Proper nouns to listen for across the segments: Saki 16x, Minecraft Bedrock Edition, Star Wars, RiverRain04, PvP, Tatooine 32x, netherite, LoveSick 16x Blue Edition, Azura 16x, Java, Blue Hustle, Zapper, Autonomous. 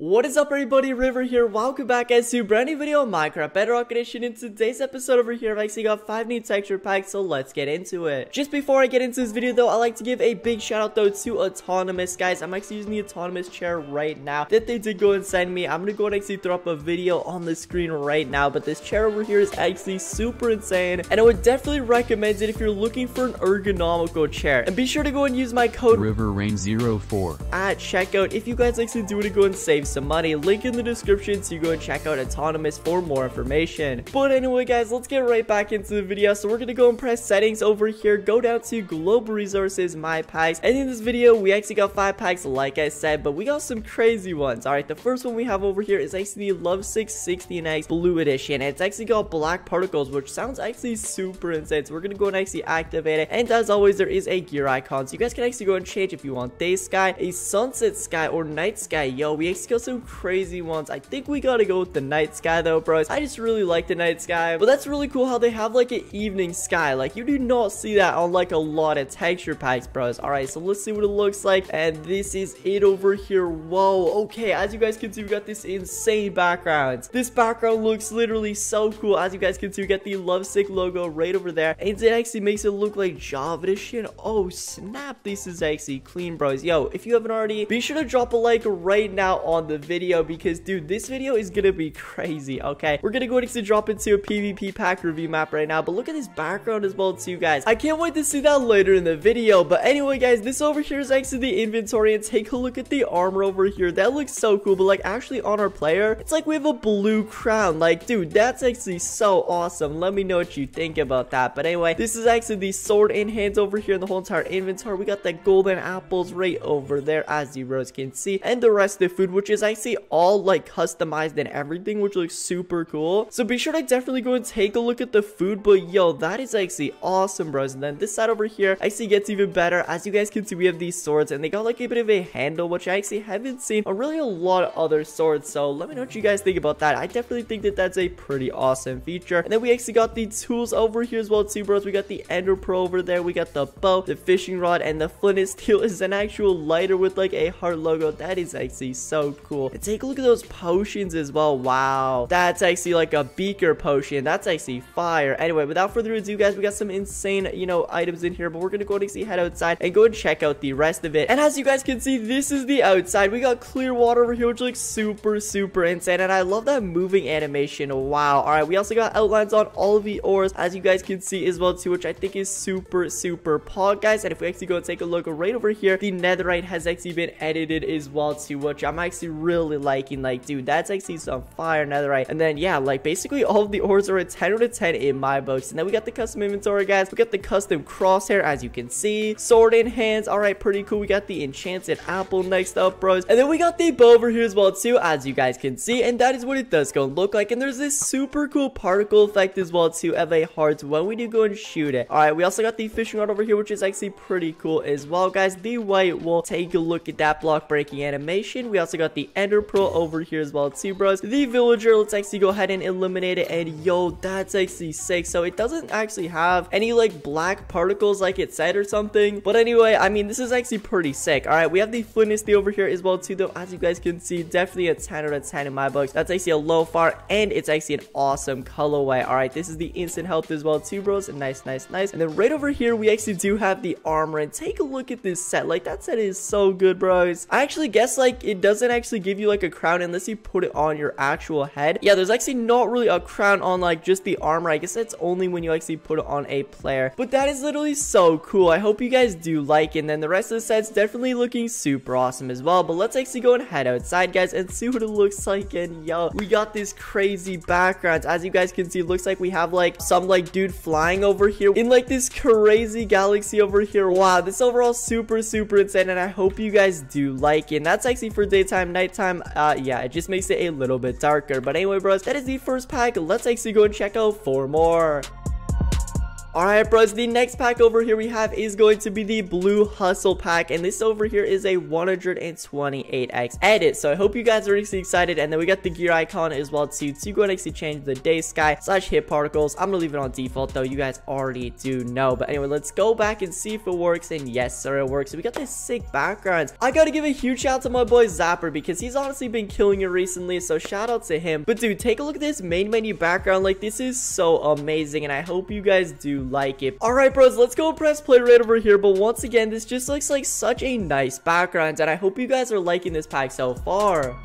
What is up everybody, River here, welcome back guys to a brand new video on Minecraft Bedrock Edition. In today's episode over here, I've actually got 5 new texture packs, so let's get into it. Just before I get into this video though, I'd like to give a big shout out though to Autonomous, guys. I'm actually using the Autonomous chair right now that they did go and send me. I'm gonna go and actually throw up a video on the screen right now, but this chair over here is actually super insane, and I would definitely recommend it if you're looking for an ergonomical chair. And be sure to go and use my code RiverRain04 at checkout if you guys actually do want to go and save some money. Link in the description so you go and check out Autonomous for more information. But anyway guys, let's get right back into the video. So we're gonna go and press settings over here, go down to global resources, my packs, and in this video we actually got 5 packs like I said, but we got some crazy ones. Alright, the first one we have over here is actually the LoveSick 16x Blue Edition, and it's actually got black particles, which sounds actually super insane. So we're gonna go and actually activate it, and as always there is a gear icon, so you guys can actually go and change if you want day sky, a sunset sky, or night sky. Yo, we actually got some crazy ones. I think we gotta go with the night sky though, bros. I just really like the night sky, but that's really cool how they have like an evening sky. Like you do not see that on like a lot of texture packs, bros. Alright, so let's see what it looks like, and this is it over here. Whoa, okay, as you guys can see we got this insane background. This background looks literally so cool. As you guys can see we got the LoveSick logo right over there, and it actually makes it look like Java edition. Oh snap, this is actually clean, bros. Yo, if you haven't already, be sure to drop a like right now on the video, because dude, this video is gonna be crazy. Okay, we're gonna go ahead and drop into a PvP pack review map right now, but look at this background as well too, guys. I can't wait to see that later in the video. But anyway guys, this over here is actually the inventory, and take a look at the armor over here. That looks so cool, but like actually on our player it's like we have a blue crown. Like dude, that's actually so awesome. Let me know what you think about that. But anyway, this is actually the sword in hands over here in the whole entire inventory. We got the golden apples right over there, as you guys can see, and the rest of the food, which is actually all like customized and everything, which looks super cool. So be sure to definitely go and take a look at the food. But yo, that is actually awesome, bros. And then this side over here actually gets even better. As you guys can see, we have these swords, and they got like a bit of a handle, which I actually haven't seen on really a lot of other swords. So let me know what you guys think about that. I definitely think that that's a pretty awesome feature. And then we actually got the tools over here as well too, bros. We got the ender pearl over there, we got the bow, the fishing rod, and the flint and steel is an actual lighter with like a heart logo. That is actually so cool. And take a look at those potions as well. Wow, that's actually like a beaker potion. That's actually fire. Anyway, without further ado guys, we got some insane, you know, items in here, but we're gonna go and see head outside and go and check out the rest of it. And as you guys can see, this is the outside. We got clear water over here, which looks super insane, and I love that moving animation. Wow. All right, we also got outlines on all of the ores, as you guys can see as well too, which I think is super pog, guys. And if we actually go and take a look right over here, the netherite has actually been edited as well too, which I'm actually really liking. Like dude, that's actually some fire netherite. And then yeah, like basically all of the ores are a 10 out of 10 in my books. And then we got the custom inventory, guys. We got the custom crosshair, as you can see, sword in hands. All right, pretty cool. We got the enchanted apple next up, bros. And then we got the bow over here as well too, as you guys can see, and that is what it does go look like. And there's this super cool particle effect as well too of a heart when we do go and shoot it. All right, we also got the fishing rod over here, which is actually pretty cool as well, guys. The white wool, take a look at that block breaking animation. We also got the ender pearl over here as well too, bros. The villager, let's actually go ahead and eliminate it, and yo, that's actually sick. So it doesn't actually have any like black particles like it said or something, but anyway, I mean, this is actually pretty sick. All right, we have the flint and steel over here as well too, though, as you guys can see, definitely a 10 out of 10 in my books. That's actually a low far, and it's actually an awesome colorway. All right, this is the instant health as well too, bros. And nice. And then right over here we actually do have the armor, and take a look at this set. Like that set is so good, bros. I actually guess like it doesn't actually give you like a crown unless you put it on your actual head. Yeah, there's actually not really a crown on like just the armor. I guess that's only when you actually put it on a player, but that is literally so cool. I hope you guys do like it. And then the rest of the set's definitely looking super awesome as well. But let's actually go and head outside, guys, and see what it looks like. And yo, we got this crazy background. As you guys can see, it looks like we have like some like dude flying over here in like this crazy galaxy over here. Wow, this overall super insane, and I hope you guys do like it. And that's actually for daytime, nighttime. Yeah, it just makes it a little bit darker. But anyway, bros, that is the first pack. Let's actually go and check out 4 more. Alright bros, the next pack over here we have is going to be the Blue Hustle pack, and this over here is a 128x edit. So I hope you guys are really excited, and then we got the gear icon as well too, to go and actually change the day sky / hit particles. I'm gonna leave it on default though, you guys already do know. But anyway, let's go back and see if it works, and yes sir, it works. We got this sick background. I gotta give a huge shout out to my boy Zapper, because he's honestly been killing it recently, so shout out to him. But dude, take a look at this main menu background, like this is so amazing, and I hope you guys do like it. Alright bros, let's go and press play right over here. But once again, this just looks like such a nice background, and I hope you guys are liking this pack so far.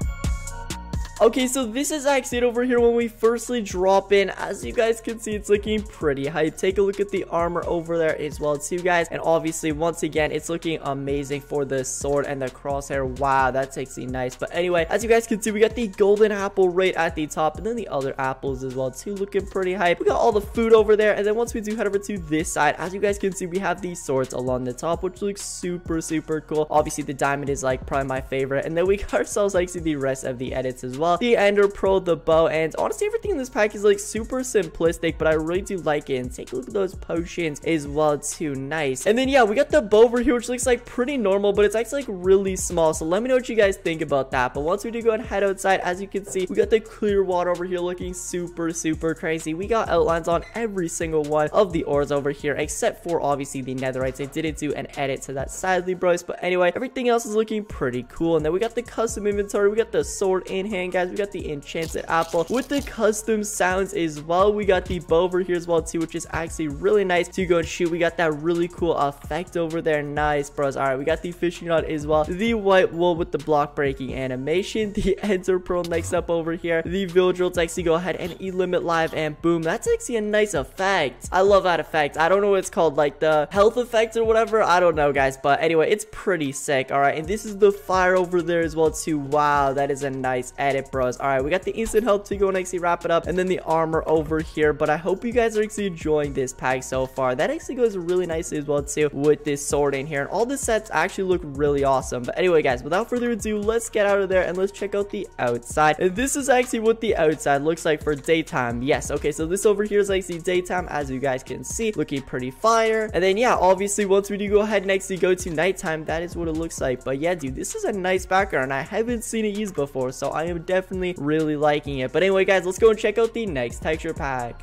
Okay, so this is actually it over here when we firstly drop in. As you guys can see, it's looking pretty hype. Take a look at the armor over there as well too, guys. And obviously, once again, it's looking amazing for the sword and the crosshair. Wow, that's actually nice. But anyway, as you guys can see, we got the golden apple right at the top, and then the other apples as well too, looking pretty hype. We got all the food over there, and then once we do head over to this side, as you guys can see, we have these swords along the top, which looks super cool. Obviously, the diamond is like probably my favorite, and then we got ourselves like see the rest of the edits as well. The ender pearl, the bow, and honestly everything in this pack is like super simplistic, but I really do like it. And take a look at those potions as well too, nice. And then yeah, we got the bow over here, which looks like pretty normal, but it's actually like really small, so let me know what you guys think about that. But once we do go and head outside, as you can see, we got the clear water over here looking super crazy. We got outlines on every single one of the ores over here, except for obviously the netherites. I didn't do an edit to that sadly bros, but anyway, everything else is looking pretty cool. And then we got the custom inventory, we got the sword in hand guys, we got the enchanted apple with the custom sounds as well. We got the bow over here as well too, which is actually really nice to go and shoot. We got that really cool effect over there, nice bros. All right, we got the fishing rod as well, the white wool with the block breaking animation, the ender pearl next up over here, the villager to actually go ahead and e-limit live, and boom, that's actually a nice effect. I love that effect. I don't know what it's called, like the health effect or whatever, I don't know guys, but anyway, it's pretty sick. All right, and this is the fire over there as well too. Wow, that is a nice edit bros. All right, we got the instant health to go and actually wrap it up, and then the armor over here. But I hope you guys are actually enjoying this pack so far. That actually goes really nicely as well too with this sword in here, and all the sets actually look really awesome. But anyway guys, without further ado, let's get out of there and let's check out the outside. And this is actually what the outside looks like for daytime. Yes, okay, so this over here is actually daytime, as you guys can see, looking pretty fire. And then yeah, obviously once we do go ahead and actually go to nighttime, that is what it looks like. But yeah dude, this is a nice background. I haven't seen it used before, so I am definitely really liking it. But anyway guys, let's go and check out the next texture pack.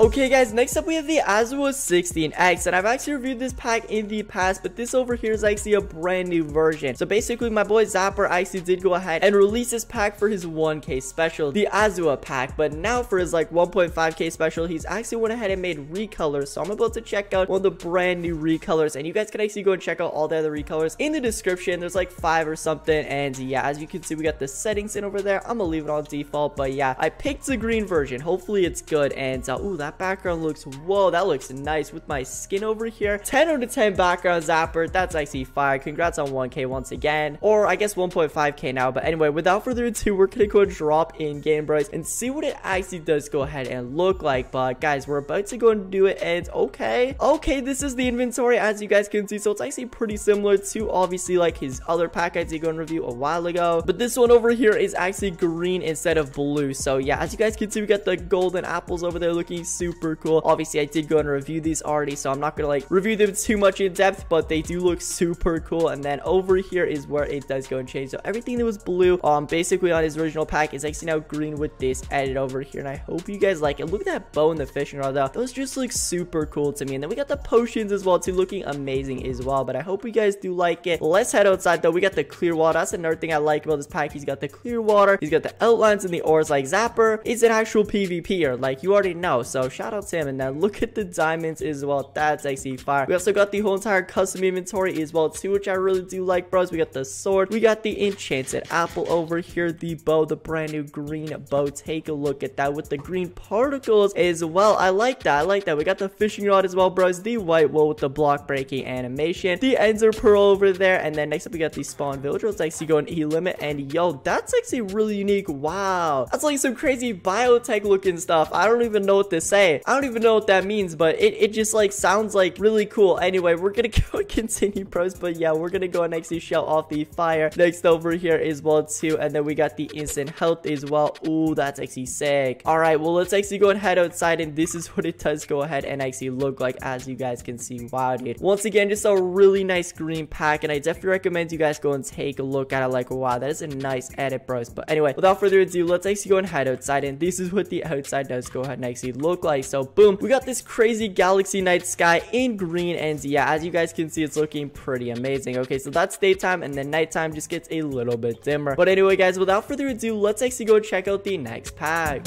Okay guys, next up we have the Azura 16x, and I've actually reviewed this pack in the past, but this over here is actually a brand new version. So basically my boy Zapper actually did go ahead and release this pack for his 1k special, the Azura pack. But now for his like 1.5k special, he's actually went ahead and made recolors, so I'm about to check out one of the brand new recolors, and you guys can actually go and check out all the other recolors in the description. There's like 5 or something. And yeah, as you can see, we got the settings in over there. I'm gonna leave it on default, but yeah, I picked the green version, hopefully it's good. And ooh, that background looks, whoa, that looks nice with my skin over here. 10 out of 10 background Zapper, that's actually fire. Congrats on 1k once again, or I guess 1.5k now. But anyway, without further ado, we're gonna go drop in game bros and see what it actually does go ahead and look like. But guys, we're about to go and do it. And okay, this is the inventory, as you guys can see. So it's actually pretty similar to obviously like his other pack I did go and review a while ago, but this one over here is actually green instead of blue. So yeah, as you guys can see, we got the golden apples over there looking super cool. Obviously I did go and review these already, so I'm not gonna like review them too much in depth, but they do look super cool. And then over here is where it does go and change. So everything that was blue basically on his original pack is actually now green with this edit over here, and I hope you guys like it. Look at that bow and the fishing rod though, those just look super cool to me. And then we got the potions as well too, looking amazing as well. But I hope you guys do like it. Let's head outside though. We got the clear water, that's another thing I like about this pack. He's got the clear water, he's got the outlines and the ores like Zapper. It's an actual PvPer, like you already know, so shout out to him. And then look at the diamonds as well, that's actually fire. We also got the whole entire custom inventory as well too, which I really do like bros. We got the sword, we got the enchanted apple over here, the bow, the brand new green bow, take a look at that with the green particles as well. I like that, I like that. We got the fishing rod as well bros, the white wool with the block breaking animation, the ender pearl over there. And then next up we got the spawn villager, let's actually go and e-limit, and yo, that's actually really unique. Wow, that's like some crazy biotech looking stuff. I don't even know what this says, say. I don't even know what that means, but it just like sounds like really cool. Anyway, we're gonna go and continue, bros, but yeah, we're gonna go and actually shell off the fire next over here as well too, and then we got the instant health as well. Ooh, that's actually sick. All right, well, let's actually go and head outside, and this is what it does go ahead and actually look like, as you guys can see. Wow, dude, once again, just a really nice green pack, and I definitely recommend you guys go and take a look at it. Like, wow, that is a nice edit, bros. But anyway, without further ado, let's actually go and head outside, and this is what the outside does go ahead and actually look like. So boom, we got this crazy galaxy night sky in green, and yeah, as you guys can see, it's looking pretty amazing. Okay, so that's daytime, and then nighttime just gets a little bit dimmer. But anyway, guys, without further ado, let's actually go check out the next pack.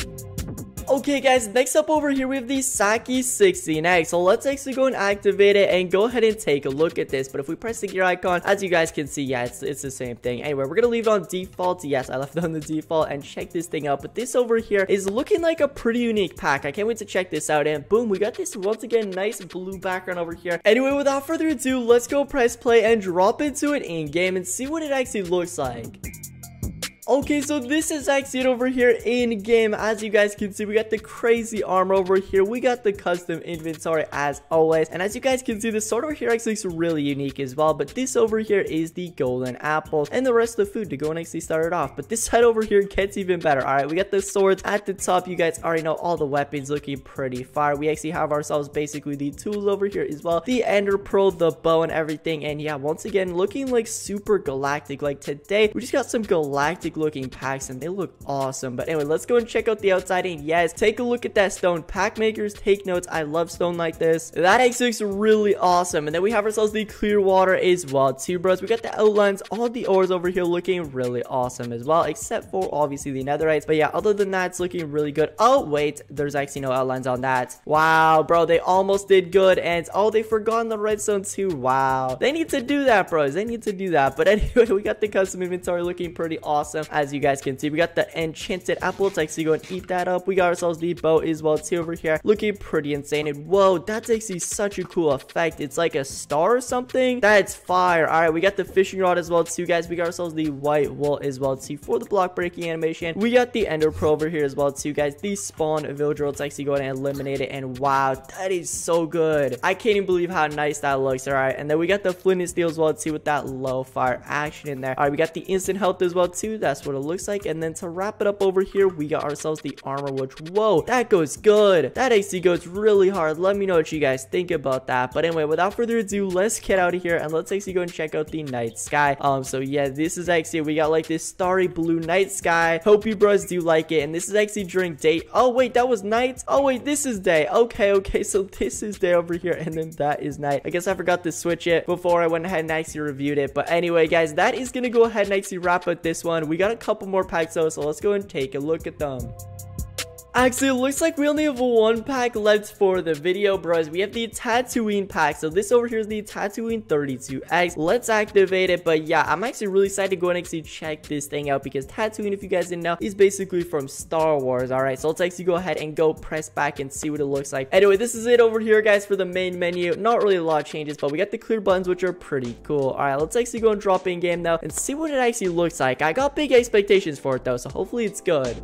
Okay, guys, next up over here we have the Saki 16x. So let's actually go and activate it and go ahead and take a look at this. But if we press the gear icon, as you guys can see, yeah, it's the same thing. Anyway, we're gonna leave it on default. Yes, I left it on the default, and check this thing out. But this over here is looking like a pretty unique pack. I can't wait to check this out. And boom, we got this once again nice blue background over here. Anyway, without further ado, let's go press play and drop into it in game and see what it actually looks like. Okay, so this is actually it over here in game. As you guys can see, we got the crazy armor over here. We got the custom inventory as always. And as you guys can see, this sword over here actually looks really unique as well. But this over here is the golden apples and the rest of the food to go and actually start it off. But this side over here gets even better. All right, we got the swords at the top. You guys already know all the weapons looking pretty fire. We actually have ourselves basically the tools over here as well. The ender pearl, the bow, and everything. And yeah, once again, looking like super galactic. Like today, we just got some galactic looking packs, and they look awesome. But anyway, let's go and check out the outside, and yes, take a look at that stone. Pack makers, take notes. I love stone like this. That actually looks really awesome. And then we have ourselves the clear water as well too, bros. We got the outlines, all the ores over here looking really awesome as well, except for obviously the netherites. But yeah, other than that, it's looking really good. Oh wait, there's actually no outlines on that. Wow, bro, they almost did good. And oh, they forgot the redstone too. Wow, they need to do that, bros. They need to do that. But anyway, we got the custom inventory looking pretty awesome. As you guys can see, we got the enchanted apple. Let's actually go and eat that up. We got ourselves the bow as well too over here, looking pretty insane. And whoa, that's actually such a cool effect. It's like a star or something. That's fire. All right, we got the fishing rod as well too, guys. We got ourselves the white wool as well too for the block breaking animation. We got the ender pearl over here as well too, guys. The spawn villager. Let's actually go ahead and eliminate it. And wow, that is so good. I can't even believe how nice that looks. All right, and then we got the flint and steel as well too with that low fire action in there. All right, we got the instant health as well too. That's what it looks like. And then to wrap it up over here, we got ourselves the armor, which whoa, that goes good. That actually goes really hard. Let me know what you guys think about that. But anyway, without further ado, let's get out of here and let's actually go and check out the night sky. So yeah, this is actually, we got like this starry blue night sky. Hope you bros do like it. And this is actually during day. Oh wait, that was night. Oh wait, this is day. Okay, so this is day over here, and then that is night. I guess I forgot to switch it before I went ahead and actually reviewed it. But anyway, guys, that is gonna go ahead and actually wrap up this one. We got a couple more packs though, so let's go and take a look at them. Actually, it looks like we only have one pack left for the video, bros. We have the Tatooine pack. So this over here is the Tatooine 32x. Let's activate it. But yeah, I'm actually really excited to go and actually check this thing out, because Tatooine, if you guys didn't know, is basically from Star Wars. All right, so let's actually go ahead and go press back and see what it looks like. Anyway, this is it over here, guys, for the main menu. Not really a lot of changes, but we got the clear buttons, which are pretty cool. All right, let's actually go and drop in game now and see what it actually looks like. I got big expectations for it though, so hopefully it's good.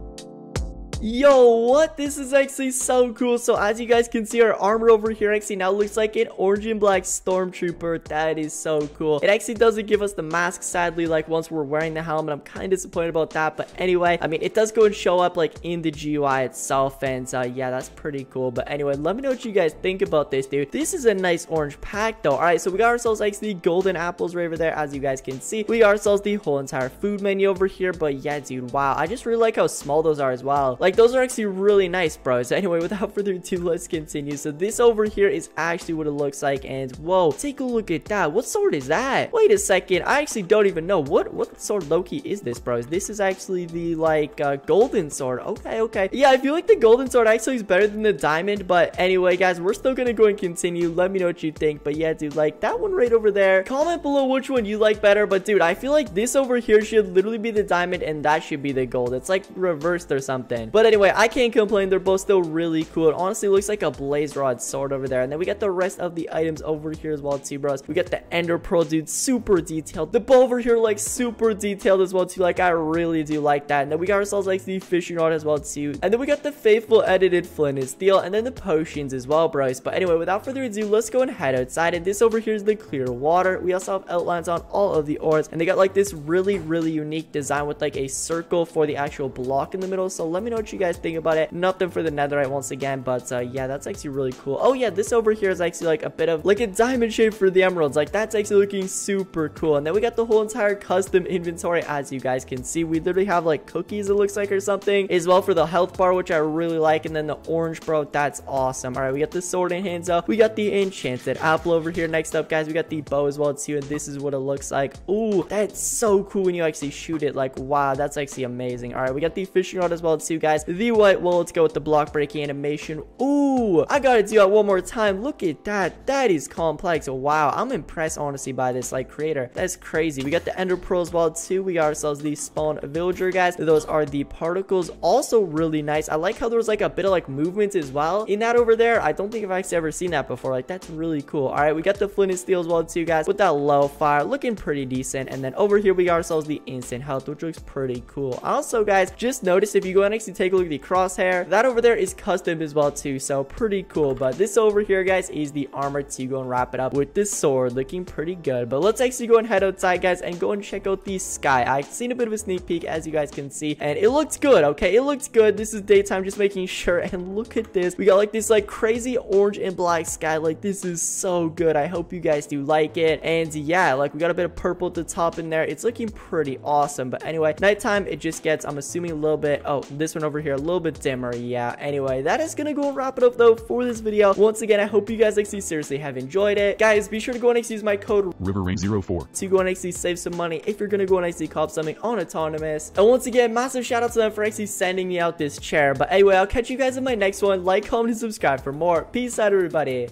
Yo, what? This is actually so cool. So as you guys can see, our armor over here actually now looks like an orange and black stormtrooper. That is so cool. It actually doesn't give us the mask, sadly, like once we're wearing the helmet. I'm kind of disappointed about that. But anyway, I mean, it does go and show up like in the GUI itself. And yeah, that's pretty cool. But anyway, let me know what you guys think about this, dude. This is a nice orange pack though. All right, so we got ourselves actually golden apples right over there. As you guys can see, we got ourselves the whole entire food menu over here. But yeah, dude, wow. I just really like how small those are as well. Like, those are actually really nice, bros. Anyway, without further ado, let's continue. So this over here is actually what it looks like. And whoa, take a look at that. What sword is that? Wait a second, I actually don't even know. What sword Loki is this, bros? This is actually the like golden sword. Okay. Yeah, I feel like the golden sword actually is better than the diamond. But anyway, guys, we're still gonna go and continue. Let me know what you think. But yeah, dude, like that one right over there. Comment below which one you like better. But dude, I feel like this over here should literally be the diamond and that should be the gold. It's like reversed or something. But anyway, I can't complain. They're both still really cool. It honestly looks like a blaze rod sword over there. And then we got the rest of the items over here as well too, bros. We got the ender pearl, dude, super detailed. The bow over here, like, super detailed as well too. Like, I really do like that. And then we got ourselves like the fishing rod as well too. And then we got the faithful edited flint and steel, and then the potions as well, bros. But anyway, without further ado, let's go and head outside. And this over here is the clear water. We also have outlines on all of the ores, and they got like this really unique design with like a circle for the actual block in the middle. So let me know what you guys think about it. Nothing for the netherite once again, but yeah, that's actually really cool. Oh yeah, this over here is actually like a bit of like a diamond shape for the emeralds. Like, that's actually looking super cool. And then we got the whole entire custom inventory. As you guys can see, we literally have like cookies, it looks like, or something as well for the health bar, which I really like. And then the orange, bro, that's awesome. All right, we got the sword in hands up, we got the enchanted apple over here. Next up, guys, we got the bow as well too, and this is what it looks like. Ooh, that's so cool when you actually shoot it. Like, wow, that's actually amazing. All right, we got the fishing rod as well too, guys, the white wool. Let's go with the block breaking animation. Ooh, I gotta do that one more time. Look at that, that is complex. Wow, I'm impressed honestly by this like creator. That's crazy. We got the ender pearl as well too. We got ourselves the spawn villager, guys. Those are the particles, also really nice. I like how there was like a bit of like movement as well in that over there. I don't think I've actually ever seen that before. Like, that's really cool. All right, we got the flint and steel as well too, guys, with that low fire, looking pretty decent. And then over here we got ourselves the instant health, which looks pretty cool. Also, guys, just notice if you go and actually take a look at the crosshair, that over there is custom as well too, so pretty cool. But this over here, guys, is the armor to go and wrap it up with this sword, looking pretty good. But let's actually go and head outside, guys, and go and check out the sky. I've seen a bit of a sneak peek, as you guys can see, and it looks good. Okay, it looks good. This is daytime, just making sure. And look at this, we got like this like crazy orange and black sky. Like, this is so good. I hope you guys do like it. And yeah, like, we got a bit of purple at the top in there. It's looking pretty awesome. But anyway, nighttime, it just gets, I'm assuming, a little bit, oh, this one over here, a little bit dimmer. Yeah, anyway, that is gonna go and wrap it up though for this video. Once again, I hope you guys actually seriously have enjoyed it. Guys, be sure to go and actually use my code RiverRain04 to go and actually save some money if you're gonna go and actually cop something on Autonomous. And once again, massive shout out to them for actually sending me out this chair. But anyway, I'll catch you guys in my next one. Like, comment, and subscribe for more. Peace out, everybody.